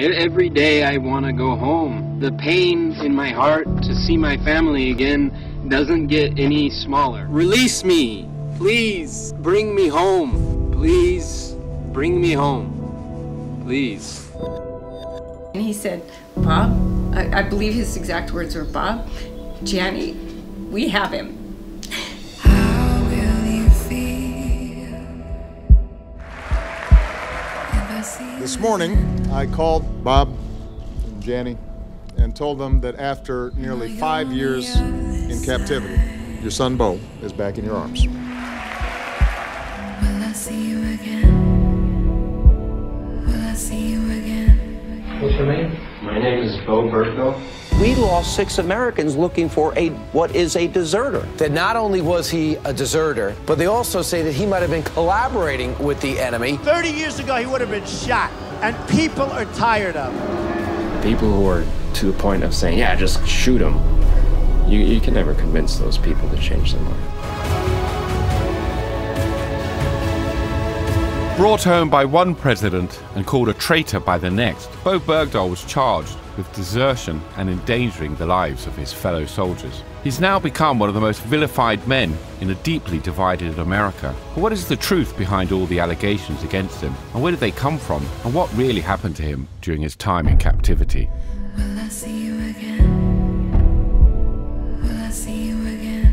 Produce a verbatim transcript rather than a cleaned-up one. Every day I want to go home. The pain in my heart to see my family again doesn't get any smaller. Release me. Please bring me home. Please bring me home. Please. And he said, Bob, I, I believe his exact words were, Bob, Janny, we have him. How will you feel? This morning, I called Bob and Janny and told them that after nearly five years in captivity, your son Bowe is back in your arms. Will I see you again? Will I see you again? What's your name? My name is Bowe Bergdahl. We lost six Americans looking for a what is a deserter. That not only was he a deserter, but they also say that he might have been collaborating with the enemy. thirty years ago, he would have been shot, and people are tired of it. People who are to the point of saying, yeah, just shoot him, you, you can never convince those people to change their mind. Brought home by one president and called a traitor by the next, Bowe Bergdahl was charged with desertion and endangering the lives of his fellow soldiers. He's now become one of the most vilified men in a deeply divided America. But what is the truth behind all the allegations against him? And where did they come from? And what really happened to him during his time in captivity? Will I see you again? Will I see you again?